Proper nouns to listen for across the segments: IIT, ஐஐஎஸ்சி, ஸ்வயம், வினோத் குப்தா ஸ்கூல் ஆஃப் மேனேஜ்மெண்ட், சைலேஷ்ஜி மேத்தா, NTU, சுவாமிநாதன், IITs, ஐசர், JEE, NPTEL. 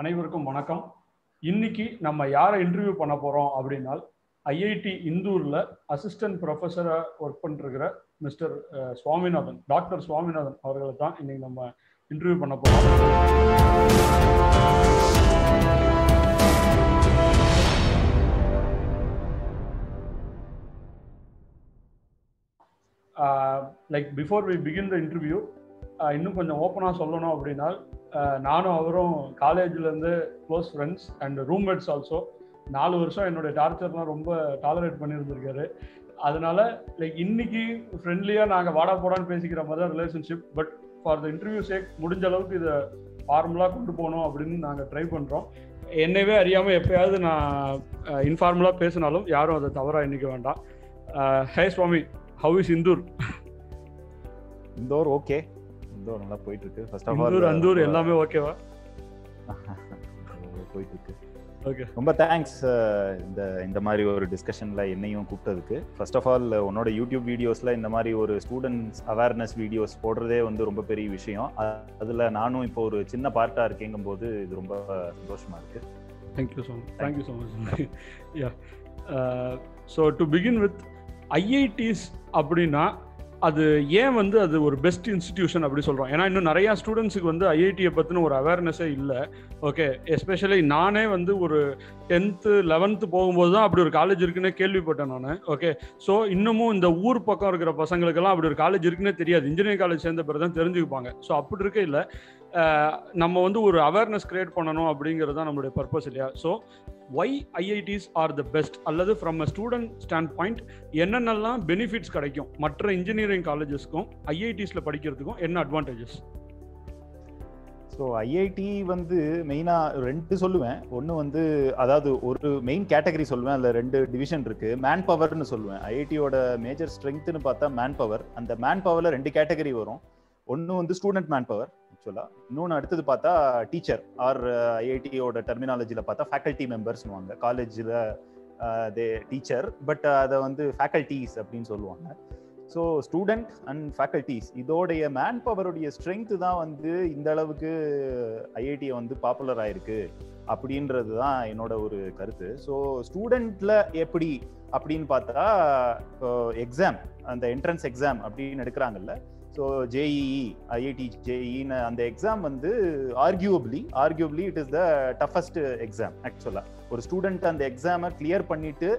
அனைவருக்கும் வணக்கம். இன்னைக்கு நம்ம யாரை இன்டர்வியூ பண்ண போறோம் அப்படினா ஐஐடி இந்தூர்ல அசிஸ்டன்ட் ப்ரொஃபஸரா வொர்க் பண்ற மிஸ்டர் சுவாமிநாதன், டாக்டர் சுவாமிநாதன் அவர்களை தான் இன்னைக்கு நம்ம இன்டர்வியூ பண்ண போறோம். Like before we begin the interview, இன்னும் கொஞ்சம் ஓப்பனா சொல்லணும் அப்படின்னா, நானும் அவரும் காலேஜ்லேருந்து close friends and roommates also. 4 வருஷம் என்னோடய டார்ச்சர்லாம் ரொம்ப டாலரேட் பண்ணியிருந்திருக்காரு. அதனால லைக் இன்னைக்கு ஃப்ரெண்ட்லியாக நாங்கள் வாடா போடான்னு பேசிக்கிற மாதிரி தான் relationship. But for the interview sake முடிஞ்ச அளவுக்கு இதை ஃபார்முலாக கொண்டு போகணும் அப்படின்னு நாங்கள் ட்ரை பண்ணுறோம். என்னவே அறியாமல் எப்போயாவது நான் இன்ஃபார்முலாக பேசினாலும் யாரும் அதை தவறாக இன்னைக்கு வேண்டாம். Hey Swami, how is Indore? Indore okay, Indore நல்லா போயிட்டு இருக்கு. ஃபர்ஸ்ட் ஆஃப் ஆல் இந்தூர் அந்தூர் எல்லாமே ஓகேவா? போயிட்டு இருக்கு. ஓகே, ரொம்ப தேங்க்ஸ் இந்த மாதிரி ஒரு டிஸ்கஷன்ல என்னையும் கூப்பிட்டதுக்கு. ஃபர்ஸ்ட் ஆஃப் ஆல் உன்னோட யூடியூப் வீடியோஸ்ல இந்த மாதிரி ஒரு ஸ்டூடெண்ட்ஸ் அவேர்னஸ் வீடியோஸ் போடுறதே வந்து ரொம்ப பெரிய விஷயம். அதுல நானும் இப்போ ஒரு சின்ன பார்ட்டா இருக்கேங்கும் போது இது ரொம்ப சந்தோஷமா இருக்கு. Thank you so much, thank you so much. Yeah, so to begin with, IITs அப்படின்னா அது ஏன் வந்து அது ஒரு பெஸ்ட் இன்ஸ்டிடியூஷன் அப்படி சொல்கிறோம்? ஏன்னா இன்னும் நிறையா ஸ்டூடெண்ட்ஸுக்கு வந்து ஐஐடியை பற்றின ஒரு அவேர்னஸே இல்லை. ஓகே, எஸ்பெஷலி நானே வந்து ஒரு 10th 11th போகும்போது தான் அப்படி ஒரு காலேஜ் இருக்குன்னே கேள்விப்பட்டேன் நான். ஓகே, ஸோ இன்னமும் இந்த ஊர் பக்கம் இருக்கிற பசங்களுக்கெல்லாம் அப்படி ஒரு காலேஜ் இருக்குன்னே தெரியாது. இன்ஜினியரிங் காலேஜ் சேர்ந்த பிறகு தான் தெரிஞ்சுக்குப்பாங்க. ஸோ அப்படி இருக்கே இல்லை, நம்ம வந்து ஒரு அவேர்னஸ் கிரியேட் பண்ணணும் அப்படிங்கிறது தான் நம்மளுடைய பர்பஸ் இல்லையா? So why IITs are the best, அல்லது from a student standpoint என்னென்னலாம் பெனிஃபிட்ஸ் கிடைக்கும், மற்ற இன்ஜினியரிங் காலேஜஸ்க்கும் ஐஐடிஸ்ல படிக்கிறதுக்கும் என்ன அட்வான்டேஜஸ்? ஸோ ஐஐடி வந்து மெயினாக 2 சொல்லுவேன். ஒன்று வந்து, அதாவது ஒரு மெயின் கேட்டகரி சொல்லுவேன், அதில் 2 டிவிஷன் இருக்குது. மேன் பவர்னு சொல்லுவேன். ஐஐடியோட மேஜர் ஸ்ட்ரென்த்னு பார்த்தா மேன் பவர். அந்த மேன் பவரில் 2 கேட்டகரி வரும். ஒன்று வந்து ஸ்டூடெண்ட் மேன் பவர் ஆக்சுவலாக, இன்னொன்று அடுத்தது பார்த்தா டீச்சர், ஆர் ஐஐடியோட டெர்மினாலஜியில் பார்த்தா ஃபேக்கல்ட்டி மெம்பர்ஸ்னு வாங்க. காலேஜில் தே டீச்சர், பட் அதை வந்து ஃபேக்கல்ட்டிஸ் அப்படின்னு சொல்லுவாங்க. ஸோ ஸ்டூடெண்ட் அண்ட் ஃபேக்கல்ட்டிஸ் இதோடைய மேன் பவருடைய ஸ்ட்ரென்த்து தான் வந்து இந்த அளவுக்கு ஐஐடியை வந்து பாப்புலர் ஆகிருக்கு அப்படின்றது தான் என்னோட ஒரு கருத்து. ஸோ ஸ்டூடெண்ட்டில் எப்படி அப்படின்னு பார்த்தா, எக்ஸாம், அந்த என்ட்ரன்ஸ் எக்ஸாம் அப்படின்னு எடுக்கிறாங்கல்ல, ஸோ JEE, IIT JEEன்னு அந்த எக்ஸாம் வந்து arguably it is the toughest exam ஆக்சுவலாக. ஒரு ஸ்டூடெண்ட் அந்த எக்ஸாமை கிளியர் பண்ணிட்டு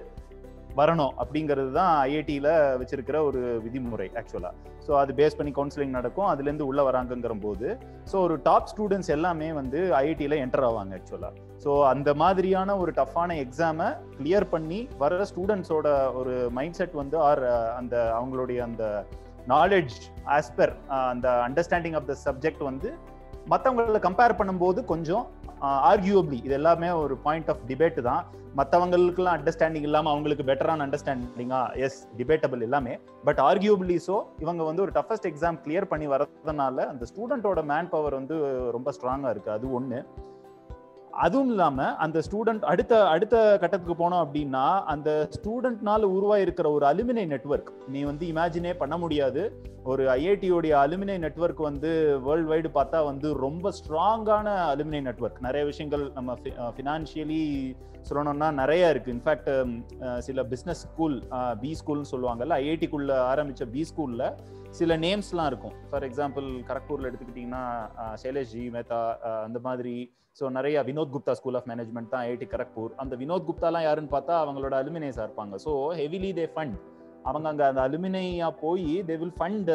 வரணும் அப்படிங்கிறது தான் ஐஐடியில் வச்சிருக்கிற ஒரு விதிமுறை ஆக்சுவலாக. ஸோ அது பேஸ் பண்ணி கவுன்சிலிங் நடக்கும், அதுலேருந்து உள்ளே வராங்கங்கிற போது. ஸோ ஒரு டாப் ஸ்டூடெண்ட்ஸ் எல்லாமே வந்து ஐஐடியில் என்டர் ஆவாங்க ஆக்சுவலாக. ஸோ அந்த மாதிரியான ஒரு டஃப்பான எக்ஸாமை கிளியர் பண்ணி வர்ற ஸ்டூடெண்ட்ஸோட ஒரு மைண்ட் செட் வந்து ஆர் அந்த அவங்களுடைய அந்த knowledge as per அந்த understanding of the subject வந்து மற்றவங்களை கம்பேர் பண்ணும்போது கொஞ்சம் ஆர்கியூபிளி, இது எல்லாமே ஒரு பாயிண்ட் ஆஃப் டிபேட் தான். மற்றவங்களுக்குலாம் அண்டர்ஸ்டாண்டிங் இல்லாமல் அவங்களுக்கு பெட்டரான அண்டர்ஸ்டாண்டிங்கா, எஸ் டிபேட்டபிள் எல்லாமே, பட் ஆர்கியூபிளி. ஸோ இவங்க வந்து ஒரு டஃபஸ்ட் எக்ஸாம் கிளியர் பண்ணி வரதுனால அந்த ஸ்டூடெண்ட்டோட மேன் பவர் வந்து ரொம்ப ஸ்ட்ராங்காக இருக்குது. அது ஒன்று. அதுவும் இல்லாமல் அந்த ஸ்டூடெண்ட் அடுத்த கட்டத்துக்கு போனோம் அப்படின்னா, அந்த ஸ்டூடெண்ட்னால உருவாயிருக்கிற ஒரு அலுமினை நெட்வொர்க் நீ வந்து இமேஜினே பண்ண முடியாது. ஒரு ஐஐடியோடைய அலுமினை நெட்வொர்க் வந்து வேர்ல்டு வைடு பார்த்தா வந்து ரொம்ப ஸ்ட்ராங்கான அலுமினை நெட்வொர்க். நிறைய விஷயங்கள் நம்ம ஃபினான்ஷியலி சொல்லணும்னா நிறையா இருக்குது. இன்ஃபேக்ட் சில பிஸ்னஸ் ஸ்கூல், பி ஸ்கூல்னு சொல்லுவாங்கல்ல, ஐஐடிக்குள்ளே ஆரம்பித்த பி ஸ்கூலில் சில நேம்ஸ்லாம் இருக்கும். ஃபார் எக்ஸாம்பிள் கரக்பூரில் எடுத்துக்கிட்டிங்கன்னா சைலேஷ்ஜி மேத்தா, அந்த மாதிரி. ஸோ நிறையா வினோத் குப்தா ஸ்கூல் ஆஃப் மேனேஜ்மெண்ட் தான் ஐஐடி கரக்பூர். அந்த வினோத் குப்தாலாம் யாருன்னு பார்த்தா அவங்களோட அலுமினேஸாக இருப்பாங்க. ஸோ ஹெவிலி தே ஃபண்ட், அவங்க அங்கே அந்த அலுமினையா போய் they will fund,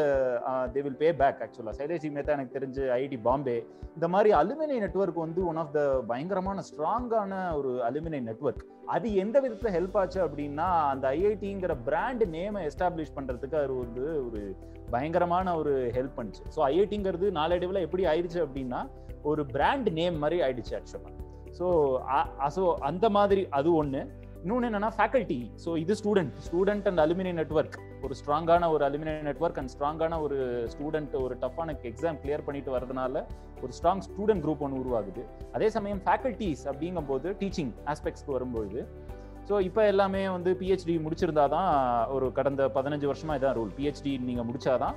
they will pay back ஆக்சுவலாக. சைலேஷ்ஜி மேத்தா எனக்கு தெரிஞ்சு ஐஐடி பாம்பே. இந்த மாதிரி அலுமினை நெட்வொர்க் வந்து ஒன் ஆஃப் த பயங்கரமான ஸ்ட்ராங்கான ஒரு அலுமினை நெட்வொர்க். அது எந்த விதத்தில் ஹெல்ப் ஆச்சு அப்படின்னா, அந்த ஐஐடிங்கிற பிராண்ட் நேமை எஸ்டாப்ளிஷ் பண்ணுறதுக்கு அது வந்து ஒரு பயங்கரமான ஒரு ஹெல்ப் பண்ணிச்சு. ஸோ ஐஐடிங்கிறது நாளடைவில் எப்படி ஆயிடுச்சு அப்படின்னா, ஒரு பிராண்ட் நேம் மாதிரி ஆயிடுச்சு ஆக்சுவலாக. ஸோ அந்த மாதிரி அது ஒன்று. இன்னொன்று என்னன்னா ஃபேக்கல்ட்டி. ஸோ இது ஸ்டூடெண்ட் அண்ட் அலுமினி நெட்வொர்க், ஒரு ஸ்ட்ராங்கான ஒரு அலுமினி நெட்வொர்க் அண்ட் ஸ்ட்ராங்கான ஒரு ஸ்டூடெண்ட் ஒரு டஃப்பான எக்ஸாம் கிளியர் பண்ணிட்டு வரதுனால ஒரு ஸ்ட்ராங் ஸ்டூடெண்ட் குரூப் ஒன்று உருவாகுது. அதே சமயம் ஃபேக்கல்ட்டிஸ் அப்படிங்கும்போது டீச்சிங் ஆஸ்பெக்ட்ஸ்க்கு வரும்பொழுது, ஸோ இப்போ எல்லாமே வந்து PhD முடிச்சிருந்தா தான், ஒரு கடந்த 15 வருஷமாக இதான் ரூல், PhD நீங்கள் முடிச்சாதான்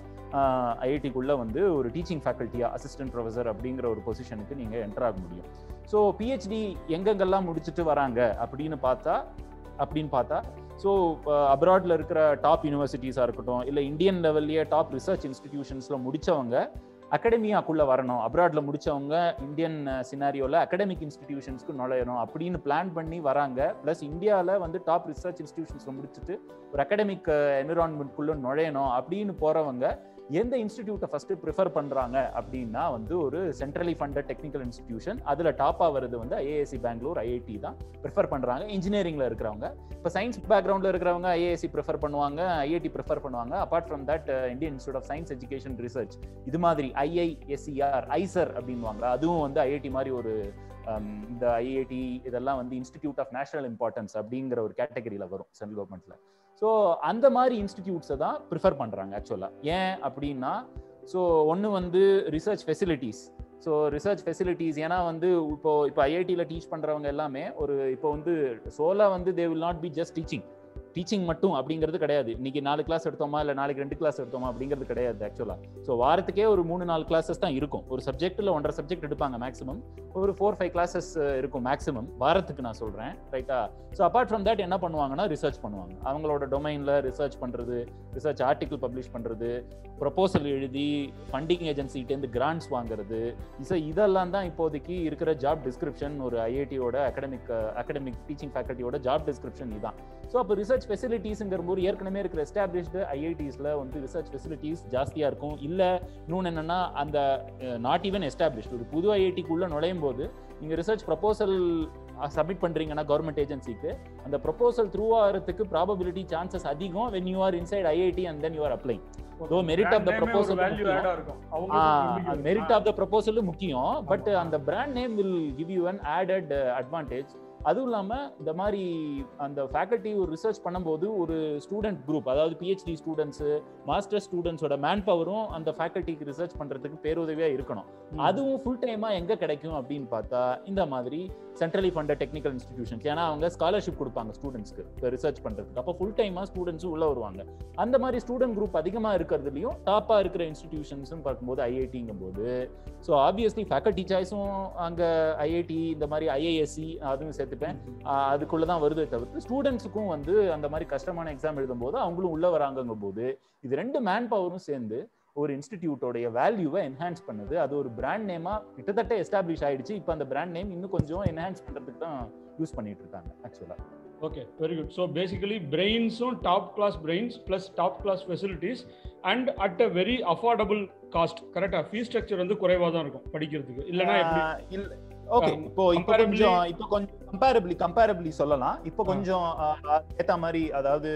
ஐஐடிக்குள்ளே வந்து ஒரு டீச்சிங் ஃபேக்கல்ட்டியாக அசிஸ்டன்ட் ப்ரொஃபஸர் அப்படிங்கிற ஒரு பொசிஷனுக்கு நீங்கள் என்டர் ஆக முடியும். ஸோ பிஹெச்டி எங்கெங்கெல்லாம் முடிச்சுட்டு வராங்க அப்படின்னு பார்த்தா ஸோ அப்ராடில் இருக்கிற டாப் யூனிவர்சிட்டிஸாக இருக்கட்டும், இல்லை இந்தியன் லெவல்லையே டாப் ரிசர்ச் இன்ஸ்டிடியூஷன்ஸில் முடித்தவங்க அகாடமியாக்குள்ளே வரணும், அப்ராடில் முடித்தவங்க இந்தியன் சினாரியோவில் அகாடமிக் இன்ஸ்டிடியூஷன்ஸ்க்கு நுழையணும் அப்படின்னு பிளான் பண்ணி வராங்க. ப்ளஸ் இந்தியாவில் வந்து டாப் ரிசர்ச் இன்ஸ்டிடியூஷன்ஸில் முடிச்சுட்டு ஒரு அகாடமிக் என்விரான்மெண்ட்குள்ளே நுழையணும் அப்படின்னு போகிறவங்க எந்த இன்ஸ்டிடியூட்டை ஃபஸ்ட்டு ப்ரிஃபர் பண்ணுறாங்க அப்படின்னா வந்து ஒரு சென்ட்ரலி ஃபண்டட் டெக்னிக்கல் இன்ஸ்டிடியூஷன், அதில் டாப்பாக வருது வந்து ஐஐஎஸ்சி பெங்களூர் ஐஐடி தான் ப்ரிஃபர் பண்ணுறாங்க இன்ஜினியரிங்கில் இருக்கிறவங்க. இப்போ சயின்ஸ் பேக்ரவுண்டில் இருக்கிறவங்க ஐஏஎஸ்சி ப்ரிஃபர் பண்ணுவாங்க, ஐஐடி ப்ரிஃபர் பண்ணுவாங்க. Apart from that Indian institute of science education research, இது மாதிரி ஐஐஎஸ்சிஆர் ஐசர் அப்படின்வாங்களா, அதுவும் வந்து ஐஐடி மாதிரி ஒரு இந்த ஐஐடி இதெல்லாம் வந்து இன்ஸ்டிடியூட் ஆஃப் நேஷனல் இம்பார்ட்டன்ஸ் அப்படிங்கிற ஒரு கேட்டகரியில் வரும் சென்ட்ரல் கவர்மெண்ட்டில். ஸோ அந்த மாதிரி இன்ஸ்டிடியூட்ஸை தான் ப்ரிஃபர் பண்ணுறாங்க ஆக்சுவலாக. ஏன் அப்படின்னா ஸோ ஒன்று வந்து research facilities. So research facilities ஏன்னா வந்து இப்போ ஐஐடியில் டீச் பண்ணுறவங்க எல்லாமே ஒரு இப்போ வந்து சோலாக வந்து they will not be just teaching மட்டும் அப்படிங்கிறது கிடையாது. இன்னைக்கு 4 கிளாஸ் எடுத்தோமா இல்லை நாளைக்கு 2 கிளாஸ் எடுத்தோமா அப்படிங்கிறது கிடையாது ஆக்சுவலாக. ஸோ வாரத்துக்கே ஒரு 3-4 கிளாஸஸ் தான் இருக்கும். ஒரு சப்ஜெக்டில் 1.5 சப்ஜெக்ட் எடுப்பாங்க மேக்ஸிமம், ஒரு 4-5 கிளாஸஸ் இருக்கும் மேக்ஸிமம் வாரத்துக்கு நான் சொல்கிறேன், ரைட்டா? ஸோ அப்பார்ட் ஃப்ரம் தட் என்ன பண்ணுவாங்கன்னா ரிசர்ச் பண்ணுவாங்க, அவங்களோட டொமைனில் ரிசர்ச் பண்ணுறது, ரிசர்ச் ஆர்டிக்கிள் பப்ளிஷ் பண்ணுறது, ப்ரொபோசல் எழுதி ஃபண்டிங் ஏஜென்சிகிட்டேருந்து கிராண்ட்ஸ் வாங்குறது, இதெல்லாம் தான் இப்போதைக்கு இருக்கிற ஜாப் டிஸ்கிரிப்ஷன். ஒரு ஐஐடியோட அகடமிக் டீச்சிங் ஃபேக்கல்ட்டியோட ஜாப் டிஸ்கிரிப்ஷன் இதுதான். ஸோ அப்போ ரிசர்ச் ஃபெசிலிட்டிஸ்ங்கிற போது ஏற்கனவே இருக்கிற எஸ்டாப்ளிஷ்டு ஐஐடிஸில் வந்து ரிசர்ச் ஃபெசிலிட்டிஸ் ஜாஸ்தியாக இருக்கும். இல்லை இன்னொன்று என்னென்னா அந்த நாட் ஈவன் எஸ்டாப்ளிஷ்டு ஒரு புது ஐஐடிக்குள்ளே நுழையும் போது நீங்கள் ரிசர்ச் ப்ரொபோசல் சப்மிட் பண்ணுறீங்கன்னா கவர்மெண்ட் ஏஜென்சிக்கு, அந்த ப்ரொபோசல் த்ரூ ஆகிறதுக்கு ப்ராபபிலிட்டி சான்சஸ் அதிகம் when you are inside IIT and then you are applying. Though merit of the proposal முக்கியம், பட் அந்த brand name will give you an added advantage. அதுவும் இல்லாமல் இந்த மாதிரி அந்த ஃபேக்கல்ட்டி ஒரு ரிசர்ச் பண்ணும்போது ஒரு ஸ்டூடெண்ட் குரூப், அதாவது பிஹெச்டி ஸ்டூடெண்ட்ஸு மாஸ்டர் ஸ்டூடெண்ட்ஸோட மேன் பவரும் அந்த ஃபேக்கல்ட்டிக்கு ரிசர்ச் பண்ணுறதுக்கு பேருதவியாக இருக்கணும். அதுவும் ஃபுல் டைமாக எங்கே கிடைக்கும் அப்படின்னு பார்த்தா இந்த மாதிரி சென்ட்ரலி ஃபண்டட் டெக்னிக்கல் இன்ஸ்டிடியூஷன்ஸ். ஏன்னா அவங்க ஸ்காலர்ஷிப் கொடுப்பாங்க ஸ்டூடெண்ட்ஸ்க்கு இப்போ ரிசர்ச் பண்ணுறதுக்கு, அப்போ ஃபுல் டைமாக ஸ்டூடெண்ட்ஸும் உள்ளே வருவாங்க. அந்த மாதிரி ஸ்டூடெண்ட் குரூப் அதிகமாக இருக்கிறதுலையும் டாப்பாக இருக்கிற இன்ஸ்டிடியூஷன்ஸும் பார்க்கும்போது ஐஐடிங்கும் போது ஸோ ஆப்வியஸ்லி ஃபேக்கல்ட்டி சாய்ஸும் அங்கே ஐஐடி இந்த மாதிரி ஐஐஎஸ்சி அதுவும் அதுக்குள்ள தான் வருது. தவிர்த்து ஸ்டூடெண்ட்ஸுக்கும் வந்து அந்த மாதிரி கஷ்டமான எக்ஸாம் எழுதும் போது அவங்களும் உள்ள வராங்க போது இது ரெண்டு மேன் பவரும் சேர்ந்து ஒரு இன்ஸ்டிடியூட்டோடைய வேல்யூவை என்ஹான்ஸ் பண்ணுது. அது ஒரு பிராண்ட் நேமா கிட்டத்தட்ட எஸ்டாப்ளிஷ் ஆயிடுச்சு. இப்போ அந்த பிராண்ட் நேம் இன்னும் கொஞ்சம் என்ஹான்ஸ் பண்றதுக்கு தான் யூஸ் பண்ணிட்டு இருக்காங்க ஆக்சுவலா. Okay, very good. So basically brains on top class brains plus top class facilities and at a very affordable cost. Correct ah, fee structure வந்து குறைவா தான் இருக்கும் படிக்கிறதுக்கு இல்லனா எப்படி? Okay, இப்போ கொஞ்சம் comparably சொல்லலாம். இப்போ கொஞ்சம் ஏத்த மாதிரி, அதாவது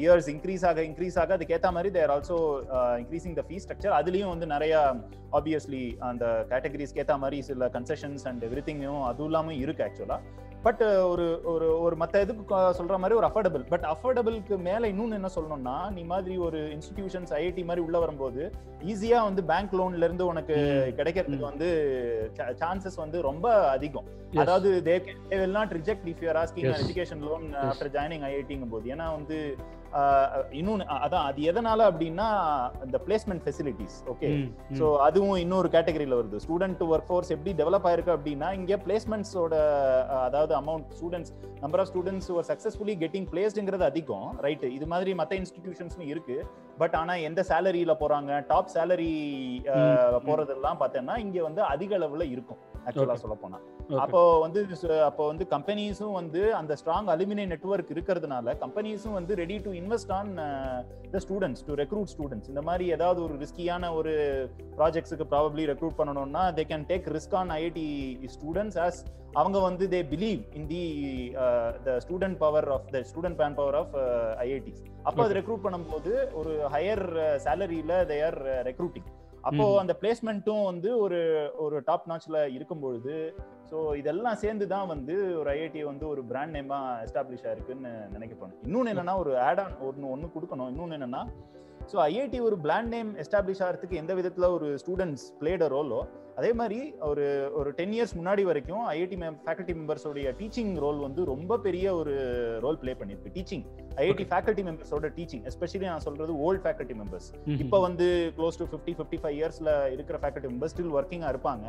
இயர்ஸ் இன்க்ரீஸ் ஆக அதுக்கேற்ற மாதிரி they're also increasing the fees structure. அதுலேயும் வந்து நிறையா ஆப்வியஸ்லி அந்த கேட்டகரிஸ்க்கு ஏற்ற மாதிரி சில கன்செஷன்ஸ் அண்ட் எவ்ரி திங்கும் அதுவும் இல்லாமல் இருக்குது ஆக்சுவலாக. பட் ஒரு ஒரு ஒரு மற்ற இதுக்கு சொல்கிற மாதிரி ஒரு அஃபோர்டபுள், பட் அஃபோர்டபுளுக்கு மேலே இன்னொன்று என்ன சொல்லணும்னா, நீ மாதிரி ஒரு இன்ஸ்டிடியூஷன்ஸ் ஐஐடி மாதிரி உள்ளே வரும்போது ஈஸியாக வந்து பேங்க் லோன்லேருந்து உனக்கு கிடைக்கிறதுக்கு வந்து சான்சஸ் வந்து ரொம்ப அதிகம். அதாவது they will not reject if you are asking an education loan after joining IITங்கும் போது. ஏன்னா வந்து இன்னொன்று அதான் அது எதனால அப்படின்னா இந்த பிளேஸ்மெண்ட் ஃபெசிலிட்டிஸ். ஓகே, ஸோ அதுவும் இன்னொரு கேட்டகரியில் வருது. ஸ்டூடெண்ட் ஒர்க் ஃபோர்ஸ் எப்படி டெவலப் ஆயிருக்கு அப்படின்னா இங்கே பிளேஸ்மெண்ட்ஸோட அதாவது amount students number of students ஒரு சக்ஸஸ்ஃபுல்லி கெட்டிங் பிளேஸ்டுங்கிறது அதிகம், ரைட்டு? இது மாதிரி மற்ற இன்ஸ்டிடியூஷன்ஸ்னு இருக்கு, பட் ஆனால் எந்த சேலரியில் போகிறாங்க டாப் சேலரி போகிறதெல்லாம் பார்த்தோன்னா இங்கே வந்து அதிக அளவில் இருக்கும் ஆக்சுவலாக சொல்ல போனால். அப்போ வந்து கம்பெனிஸும் வந்து அந்த ஸ்ட்ராங் அலுமினி நெட்வொர்க் இருக்கிறதுனால கம்பெனிஸும் வந்து ready to invest on the students to recruit students. இந்த மாதிரி ஏதாவது ஒரு ரிஸ்கியான ஒரு ப்ராஜெக்ட்ஸுக்கு ப்ராபப்ளி ரெக்ரூட் பண்ணணும்னா they can take risk on IIT students as அவங்க வந்து they believe in the student power of the student man power of IITs. அப்போ அது ரெக்ரூட் பண்ணும்போது ஒரு ஹையர் சேலரியில் தே ஆர் ரெக்ரூட்டிங். அப்போ அந்த பிளேஸ்மெண்ட்டும் வந்து ஒரு டாப் நாட்ச்ல இருக்கும்பொழுது ஸோ இதெல்லாம் சேர்ந்து தான் வந்து ஒரு ஐஐடி வந்து ஒரு பிராண்ட் நேமா எஸ்டாப்ளிஷ் ஆயிருக்குன்னு நினைக்கப்படும். இன்னொன்று என்னன்னா ஒரு ஆட் ஆன் ஒன்று கொடுக்கணும். இன்னொன்று என்னன்னா ஸோ ஐஐடி ஒரு பிராண்ட் நேம் எஸ்டாப்ளிஷ் ஆகிறதுக்கு எந்த விதத்தில் ஒரு ஸ்டூடெண்ட்ஸ் பிளேட் அ ரோலோ அதே மாதிரி ஒரு 10 இயர்ஸ் முன்னாடி வரைக்கும் ஐஐடி ஃபேக்கல்டி மெம்பர்ஸோட டீச்சிங் ரோல் வந்து ரொம்ப பெரிய ஒரு ரோல் ப்ளே பண்ணிருக்கு. டீச்சிங் ஐஐடி ஃபேக்கல்டி மெம்பர்ஸோட டீச்சிங் எஸ்பெஷலி நான் சொல்றது ஓல்ட் ஃபேக்கல்டி மெம்பர்ஸ். இப்போ வந்து க்ளோஸ் டு 55 இயர்ஸ்ல இருக்கிற ஃபேக்கல்டி மெம்பர்ஸ் ஸ்டில் ஒர்க்கிங்கா இருப்பாங்க,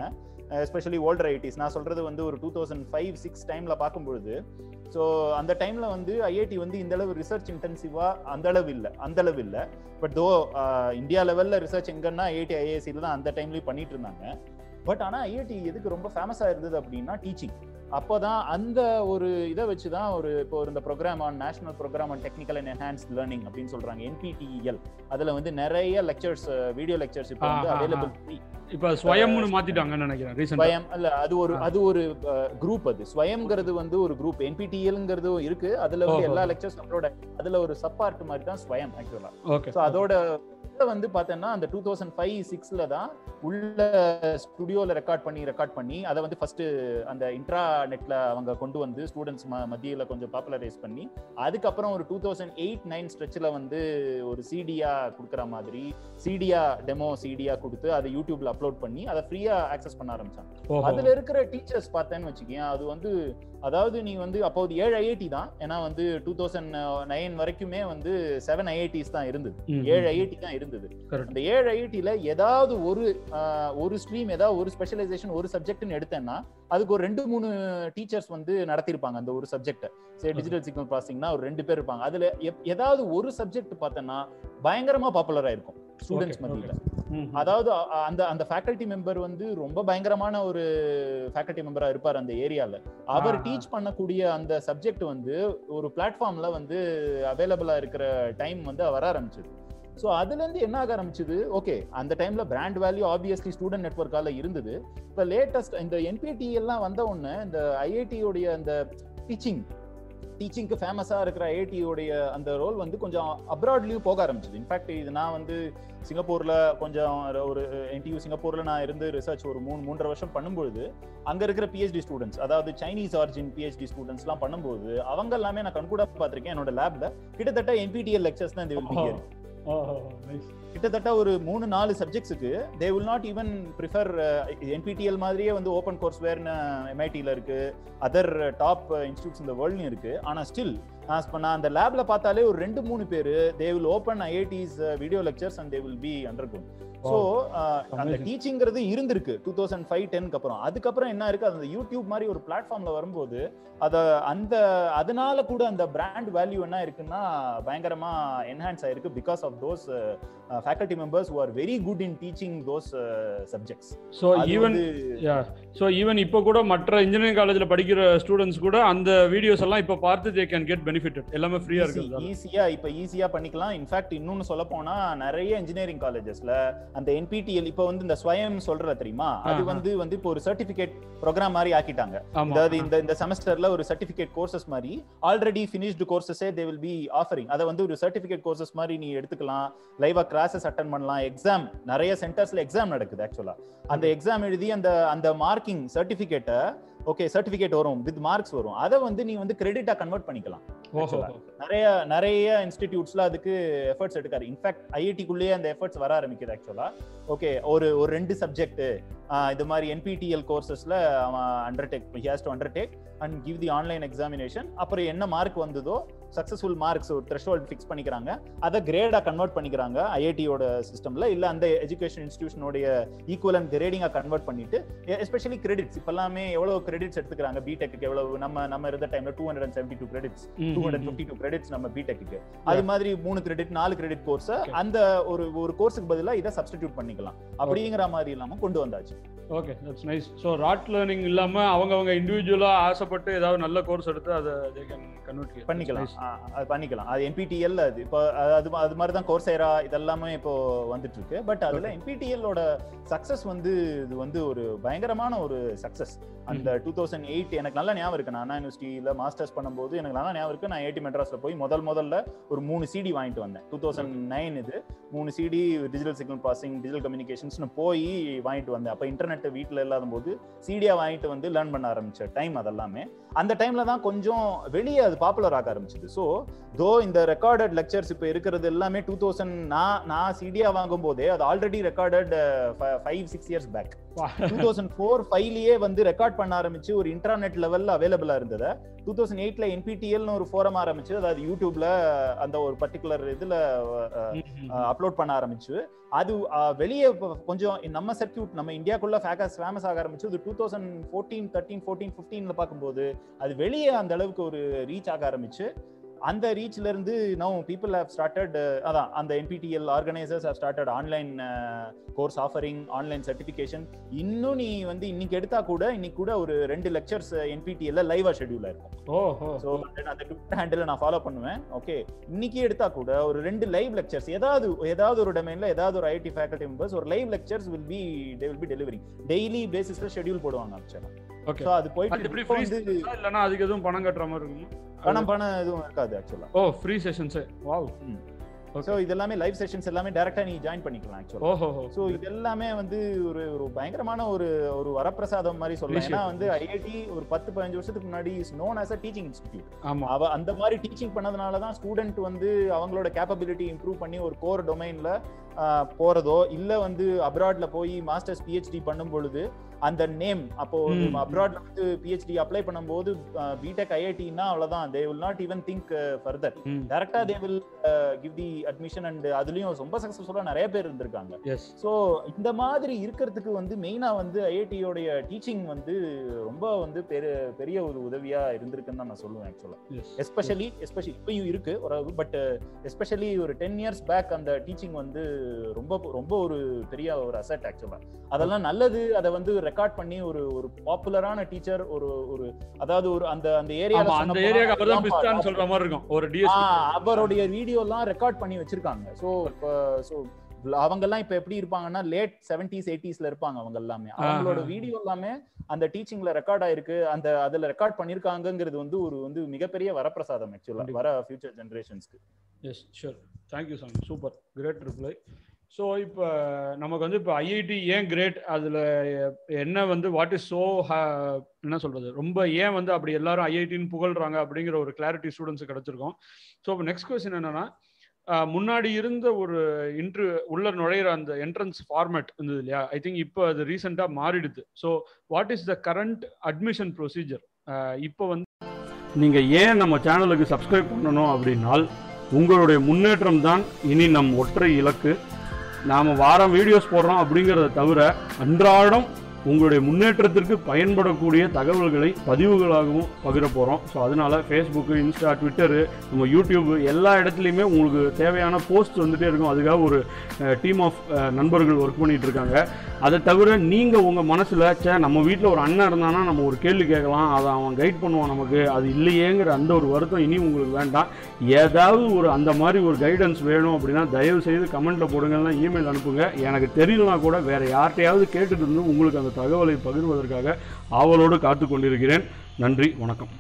எஸ்பெஷலி ஓல்டர் ஐஐடிஸ். நான் சொல்றது வந்து ஒரு 2005-06 டைம்ல பார்க்கும்பொழுது, ஸோ அந்த டைம்ல வந்து ஐஐடி வந்து இந்த அளவு ரிசர்ச் இன்டென்சிவா அந்த அளவு இல்லை. பட் தோ இந்தியா லெவல்ல ரிசர்ச் எங்கன்னா ஐஐடி ஐஏசில தான் அந்த டைம்லயும் பண்ணிட்டு இருந்தாங்க. பட் ஆனால் ஐஐடி எதுக்கு ரொம்ப ஃபேமஸாக இருந்தது அப்படின்னா டீச்சிங். அப்போ தான் அந்த ஒரு இதை வச்சு தான் ஒரு இப்போ இந்த program on national program on technical and enhanced learning அப்படின்னு சொல்கிறாங்க, NPTEL. அதில் வந்து நிறைய லெக்சர்ஸ், வீடியோ லெக்சர்ஸ் இப்போ வந்து அவைலபிள். இப்போ ஸ்வயம்னு மாத்திட்டாங்கன்னு நினைக்கிறேன். ஸ்வயம் இல்லை, அது ஒரு குரூப். அது ஸ்வயம்ங்கிறது வந்து ஒரு குரூப், NPTELங்கிறது இருக்கு. அதில் வந்து எல்லா லெக்சர்ஸ் நம்மளோட அதில் ஒரு சப் பார்ட் மாதிரி தான் ஸ்வயம் ஆக்சுவலாக. ஸோ அதோட வந்து பார்த்தோம்னா அந்த 2005-06ல தான் உள்ள ஸ்டுடியோல ரெக்கார்ட் பண்ணி அதை வந்து ஃபர்ஸ்ட் அந்த இன்ட்ரா நெட்ல அவங்க கொண்டு வந்து ஸ்டூடெண்ட்ஸ் மத்தியில கொஞ்சம் பாப்புலரைஸ் பண்ணி, அதுக்கப்புறம் ஒரு 2008-09 ஸ்ட்ரெச்சில் வந்து ஒரு சிடியா கொடுக்குற மாதிரி டெமோ சிடியா கொடுத்து அதை யூடியூப்ல அப்லோட் பண்ணி அதை ஃப்ரீயா ஆக்சஸ் பண்ண ஆரம்பிச்சாங்க. அதுல இருக்கிற டீச்சர்ஸ் பார்த்தேன்னு வச்சுக்கேன், அது வந்து அதாவது நீ வந்து அப்போது 7 ஐஐடி தான், ஏன்னா வந்து 2009 வரைக்குமே வந்து 7 ஐஐடிஸ் தான் இருந்தது, 7 ஐஐடி தான் இருந்தது. அந்த 7 ஐஐடியில ஏதாவது ஒரு ஸ்ட்ரீம், ஏதாவது ஒரு ஸ்பெஷலைசேஷன், ஒரு சப்ஜெக்ட்னு எடுத்தேன்னா அதுக்கு ஒரு 2-3 டீச்சர்ஸ் வந்து நடத்திருப்பாங்க அந்த ஒரு சப்ஜெக்ட். சரி, டிஜிட்டல் சிக்னல் ப்ராசஸிங்னா ஒரு 2 பேர் இருப்பாங்க. அதுல ஏதாவது ஒரு சப்ஜெக்ட் பார்த்தோன்னா பயங்கரமா பாப்புலரா இருக்கும் ஸ்டூடெண்ட்ஸ் மத்தியில. அதாவது அந்த அந்த ஃபேக்கல்டி மெம்பர் வந்து ரொம்ப பயங்கரமான ஒரு ஃபேக்கல்டி மெம்பரா இருப்பார் அந்த ஏரியால. அவர் டீச் பண்ணக்கூடிய அந்த சப்ஜெக்ட் வந்து ஒரு பிளாட்ஃபார்ம்ல வந்து அவைலபிளா இருக்கிற டைம் வந்து வர ஆரம்பிச்சது. ஸோ அதுலேருந்து என்ன ஆக ஆரம்பிச்சுது, ஓகே அந்த டைமில் பிராண்ட் வேல்யூ ஆப்வியஸ்லி ஸ்டூடெண்ட் நெட்வொர்க்கால இருந்தது. இப்போ லேட்டஸ்ட் இந்த NPTELலாம் வந்த உடனே இந்த ஐஐடியோடைய அந்த டீச்சிங்க்கு ஃபேமஸாக இருக்கிற ஐஐடியோடைய அந்த ரோல் வந்து கொஞ்சம் அப்ராட்லேயும் போக ஆரம்பிச்சிது. இன்ஃபேக்ட் இது நான் வந்து சிங்கப்பூரில் கொஞ்சம் ஒரு NTU சிங்கப்பூரில் நான் இருந்து ரிசர்ச் ஒரு 3-3.5 வருஷம் பண்ணும்பொழுது அங்கே இருக்கிற PhD ஸ்டூடெண்ட்ஸ், அதாவது சைனீஸ் ஆரிஜின் PhD ஸ்டூடெண்ட்ஸ்லாம் பண்ணும்போது அவங்க எல்லாமே நான் கண்கூட பார்த்துருக்கேன். என்னோட லேபில் கிட்டத்தட்ட NPTEL லெக்சர்ஸ் தான் இது வந்து கிட்டத்தட்ட ஒரு 3-4 சப்ஜெக்ட்ஸுக்கு they will not even prefer NPTEL மாதிரியே வந்து ஓப்பன் கோர்ஸ் வேர்னு MITல இருக்கு, அதர் டாப் இன்ஸ்டியூட்ஸ் இந்த வேர்ல்ட்லையும் இருக்கு. ஆனால் ஸ்டில் நான் அந்த லேப்ல பார்த்தாலே ஒரு 2-3 பேர் they will open IIT's video lectures and they will be undergone. So அந்த டீச்சிங்கிறது இருந்திருக்கு 2005-10க்கு அப்புறம். அதுக்கப்புறம் என்ன இருக்கு, அந்த யூடியூப் மாதிரி ஒரு பிளாட்ஃபார்ம்ல வரும்போது அதை அந்த அதனால கூட அந்த பிராண்ட் வேல்யூ என்ன இருக்குன்னா பயங்கரமா என்ஹான்ஸ் ஆயிருக்கு because of those faculty members who are very good in teaching those subjects. So even இப்போ கூட மற்ற இன்ஜினியரிங் காலேஜில் படிக்கிற ஸ்டூடெண்ட்ஸ் கூட அந்த வீடியோஸ் எல்லாம் இப்போ பார்த்து தே கேன் கெட் பெனிஃபிட்டட். எல்லாமே ஃப்ரீயா இருக்கு, ஈஸியா பண்ணிக்கலாம். இன்ஃபேக்ட் இன்னொன்னு சொல்ல போனா நிறைய இன்ஜினியரிங் காலேஜஸ்ல அந்த NPTEL இப்போ வந்து இந்த ஸ்வயம் சொல்ற தெரியுமா, அது வந்து இப்போ ஒரு சர்டிபிகேட் ப்ரோக்ராம் மாதிரி ஆக்கிட்டாங்க. அதாவது இந்த செமஸ்டர்ல ஒரு சர்டிபிகேட் கோர்சஸ் மாதிரி ஆல்ரெடி ஃபினிஷ்டு கோர்சஸே தே வில் பி ஆஃபரிங். அதை வந்து ஒரு சர்டிபிகேட் கோர்சஸ் மாதிரி நீ எடுத்துக்கலாம், லைவா கிளாஸஸ் அட்டெண்ட் பண்ணலாம், எக்ஸாம் நிறைய சென்டர்ஸ்ல எக்ஸாம் நடக்குது ஆக்சுவலா. அந்த எக்ஸாம் எழுதி அந்த அந்த மார்க்கிங் சர்டிபிகேட்டை, ஓகே சர்டிபிகேட் வரும் வித் மார்க்ஸ் வரும், அதை வந்து நீ வந்து கிரெடிட்டா கன்வெர்ட் பண்ணிக்கலாம். நிறைய இன்ஸ்டிடியூட்ஸ்ல அதுக்கு எஃபர்ட்ஸ் எடுக்காரு. இன்ஃபேக்ட் ஐஐடிக்குள்ளேயே அந்த எஃபர்ட்ஸ் வர ஆரம்பிக்குது ஆக்சுவலா. ஓகே ஒரு 2 சப்ஜெக்ட் இது மாதிரி NPTEL கோர்சஸ்ல அவன் he has to undertake and give the online examination. அப்புறம் என்ன மார்க் வந்ததோ சக்சஸ்ஃபுல் மார்க்ஸ் ஒரு த்ரெஷ்ஹோல்ட் ஃபிக்ஸ் பண்ணிக்கிறாங்க, அதை கிரேடா கன்வெர்ட் பண்ணிக்கிறாங்க ஐஐடியோட சிஸ்டம்ல, இல்ல அந்த எஜுகேஷன் இன்ஸ்டிடியூஷனோடைய ஈக்குவலன்ட் கிரேடிங்கா கன்வெர்ட் பண்ணிட்டு, எஸ்பெஷலி கிரெடிட்ஸ். இப்போ எல்லாமே எவ்வளவு கிரெடிட்ஸ் எடுத்துக்கிறாங்க பிடெக்கு, எவ்வளவு நம்ம இருந்த டைம்ல 272 கிரெடிட்ஸ், 252 கிரெடிட்ஸ் நம்ம பிடெக்கு. அது மாதிரி 3 கிரெடிட் 4 கிரெடிட் கோர்ஸ் அந்த ஒரு கோர்ஸுக்கு பதிலாக இதை சப்ஸ்டிடியூட் பண்ணிக்கலாம் அப்படிங்கிற மாதிரி இல்லாம கொண்டு வந்தாச்சு. Okay, that's nice. So rote learning இல்லாமல் அவங்க இண்டிவிஜுவலாக ஆசைப்பட்டு ஏதாவது நல்ல கோர்ஸ் எடுத்து அதை கன்வெர்ட் பண்ணிக்கலாம். அது NPTEL அது இப்போ அது மாதிரி தான் கோர்சேரா இதெல்லாமே இப்போ வந்துட்டு இருக்கு. பட் அதில் NPTELஓட சக்ஸஸ் வந்து இது வந்து ஒரு பயங்கரமான ஒரு சக்ஸஸ். அந்த 2008 எனக்கு நல்லா ஞாபகம் இருக்கு, நான் அண்ணா யூனிவர்சிட்டியில மாஸ்டர்ஸ் பண்ணும்போது எனக்கு நல்லா ஞாபகம் இருக்கு. நான் IIT மெட்ராஸ்ல போய் முதல்ல ஒரு 3 CD வாங்கிட்டு வந்தேன். 2009 இது 3 CD digital signal processing digital கம்யூனிகேஷன்ஸ்னு போய் வாங்கிட்டு வந்தேன். அப்போ இன்டர்நெட் வீட்டில் இல்லாத போது சிடியா வாங்கிட்டு வந்து லேர்ன் பண்ண ஆரம்பிச்ச டைம் அதெல்லாமே. அந்த டைம்ல தான் கொஞ்சம் வெளியே அது பாப்புலர் ஆக ஆரம்பிச்சது. ஸோ தோ இந்த ரெக்கார்டட் லெக்சர்ஸ் இப்போ இருக்கிறது எல்லாமே 2000 நான் சிடியா வாங்கும் போதே அது already recorded 5-6 years back. 2004-05 record பண்ண ஆரம்பிச்சு ஒரு இன்டர்நெட் லெவல்ல அவைலபிளா இருந்தது. 2008 NPTEL ஒரு ஃபோரம் ஆரம்பிச்சு, அதாவது யூடியூப்ல அந்த ஒரு பர்டிகுலர் இதுல அப்லோட் பண்ண ஆரம்பிச்சு. அது வெளியே கொஞ்சம் நம்ம சர்க்கியூட் நம்ம இந்தியாக்குள்ள ஃபேமஸ் ஆக ஆரம்பிச்சு. அது 2014, 2013, 2014, 2015ல பார்க்கும்போது அது வெளியே அந்த அளவுக்கு ஒரு ரீச் ஆக ஆரம்பிச்சு. அந்த ரீச்ல இருந்து now people have started அதான் அந்த NPTEL organizers have started online course offering, online certification. இன்னும் நீ வந்து இன்னைக்கு எடுத்தா கூட இன்னைக்கு கூட ஒரு 2 லெக்சர்ஸ் NPTEL லைவா ஷெட்யூல் இருக்கும். ஓஹோ. சோ அந்த ட்விட்டர் ஹேண்டில் நான் ஃபாலோ பண்ணுவேன். ஓகே, இன்னைக்கு எடுத்தா கூட ஒரு 2 லைவ் லெக்சர்ஸ் ஏதாவது ஒரு டொமைன்ல ஏதாவது ஒரு IIT faculty members ஒரு live lectures will be delivering daily basisல ஷெட்யூல் போடுவாங்க ஆக்சுவலா. ஓகே. சோ அது போயிட்டு ஃப்ரீ இல்லனா அதுக்கு எதுவும் பணம் கட்டற மாதிரி இருக்குமா? பணம் எதுவும் இருக்காது ஆக்சுவலா. ஓ, ஃப்ரீ செஷன்ஸ். வாவ். சோ இதெல்லாம் லைவ் செஷன்ஸ் எல்லாமே டைரக்டா நீ ஜாயின் பண்ணிக்கலாம் ஆக்சுவலா. ஓஹோ. சோ இதெல்லாம் வந்து ஒரு ஒரு பயங்கரமான ஒரு ஒரு வரப்பிரசாதம் மாதிரி சொல்லலாம். ஏன்னா வந்து IIT ஒரு 10-15 வருஷத்துக்கு முன்னாடி is known as a teaching institute. ஆமா, அவ அந்த மாதிரி டீச்சிங் பண்ணதுனால தான் ஸ்டூடண்ட் வந்து அவங்களோட கேப்பபிலிட்டி இம்ப்ரூவ் பண்ணி ஒரு கோர் டொமைன்ல போறதோ இல்ல வந்து அப்ராட்ல போய் மாஸ்டர்ஸ் PhD பண்ணும் பொழுது அந்த நேம் அப்போ அப்ராட்ல வந்து PhD அப்ளை பண்ணும்போது பிடெக் IITனா அவ்வளவுதான். they will not even think further, directly they will give the admission. and அதுலயும் ரொம்ப சக்சஸ்ஃபுல்லா நிறைய பேர் இருந்திருக்காங்க. சோ இந்த மாதிரி இருக்கிறதுக்கு வந்து மெயினா வந்து IIT உடைய டீச்சிங் வந்து ரொம்ப வந்து பெரிய ஒரு உதவியா இருந்திருக்குன்னு தான் நான் சொல்லுவேன் ஆக்சுவலா. எஸ்பெஷலி இப்பயும் இருக்கு ஒரு, பட் எஸ்பெஷலி ஒரு 10 இயர்ஸ் பேக் அந்த டீச்சிங் வந்து ரொம்ப ரொம்ப ஒரு பெரிய ஒரு அசெட் ஆக்சுவலா. அதெல்லாம் நல்லது. அத வந்து ரெக்கார்ட் பண்ணி ஒரு ஒரு பாப்புலரான டீச்சர் ஒரு ஒரு அதாவது ஒரு அந்த அந்த ஏரியால அந்த ஏரியாக்கு அப்புறம் பிஸ்டான் சொல்ற மாதிரி இருக்கும் ஒரு டிஎஸ்பி அவரோட வீடியோலாம் ரெக்கார்ட் பண்ணி வச்சிருக்காங்க. சோ அவங்க எல்லாம் இப்ப எப்படி இருப்பாங்கன்னா லேட் 70s 80s இருப்பாங்க. அவங்க எல்லாமே அவங்களோட வீடியோ எல்லாமே அந்த டீச்சிங்ல ரெக்கார்ட் ஆயிருக்கு. அந்த அதுல ரெக்கார்ட் பண்ணிருக்காங்கங்கிறது வந்து ஒரு வந்து மிகப்பெரிய வரப்பிரசாதம் ஆக்சுவலா வர ஃபியூச்சர் ஜெனரேஷன்ஸ்க்கு. Yes, sure. Thank you Sami, super, great reply. So இப்போ நமக்கு வந்து இப்போ ஐஐடி ஏன் கிரேட், அதில் என்ன வந்து வாட் இஸ் ஸோ என்ன சொல்கிறது ரொம்ப ஏன் வந்து அப்படி எல்லாரும் ஐஐடின்னு புகழ்கிறாங்க அப்படிங்கிற ஒரு கிளாரிட்டி ஸ்டூடெண்ட்ஸுக்கு கிடச்சிருக்கோம். ஸோ இப்போ நெக்ஸ்ட் கொஸ்டின் என்னென்னா, முன்னாடி இருந்த ஒரு உள்ள நுழையிற அந்த என்ட்ரன்ஸ் ஃபார்மேட் இருந்தது இல்லையா? ஐ திங்க் இப்போ அது ரீசெண்டாக மாறிடுது. So what is the current admission procedure? இப்போ வந்து நீங்கள் ஏன் நம்ம சேனலுக்கு சப்ஸ்கிரைப் பண்ணணும் அப்படின்னால் உங்களுடைய முன்னேற்றம் தான் இனி நம் ஒற்றை இலக்கு. நாம் வாரம் வீடியோஸ் போடுறோம் அப்படிங்கிறத தவிர அன்றாடம் உங்களுடைய முன்னேற்றத்திற்கு பயன்படக்கூடிய தகவல்களை பதிவுகளாகவும் பகிர போகிறோம். ஸோ அதனால் ஃபேஸ்புக்கு, இன்ஸ்டா, ட்விட்டரு, நம்ம யூடியூப் எல்லா இடத்துலையுமே உங்களுக்கு தேவையான போஸ்ட் வந்துகிட்டே இருக்கும். அதுக்காக ஒரு டீம் ஆஃப் நண்பர்கள் ஒர்க் பண்ணிகிட்டு இருக்காங்க. அதை தவிர நீங்கள் உங்கள் மனசில் நம்ம வீட்டில் ஒரு அண்ணன் இருந்தானா நம்ம ஒரு கேள்வி கேட்கலாம், அதை அவன் கைட் பண்ணுவான் நமக்கு, அது இல்லையேங்கிற அந்த ஒரு வருத்தம் இனி உங்களுக்கு வேண்டாம். ஏதாவது ஒரு அந்த மாதிரி ஒரு கைடன்ஸ் வேணும் அப்படின்னா தயவுசெய்து கமெண்ட்டில் போடுங்கன்னா இமெயில் அனுப்புங்க. எனக்கு தெரியலனா கூட வேறு யார்கிட்டையாவது கேட்டுட்டு இருந்து உங்களுக்கு அந்த தகவலை பகிர்வதற்காக ஆவலோடு காத்து கொண்டிருக்கிறேன். நன்றி, வணக்கம்.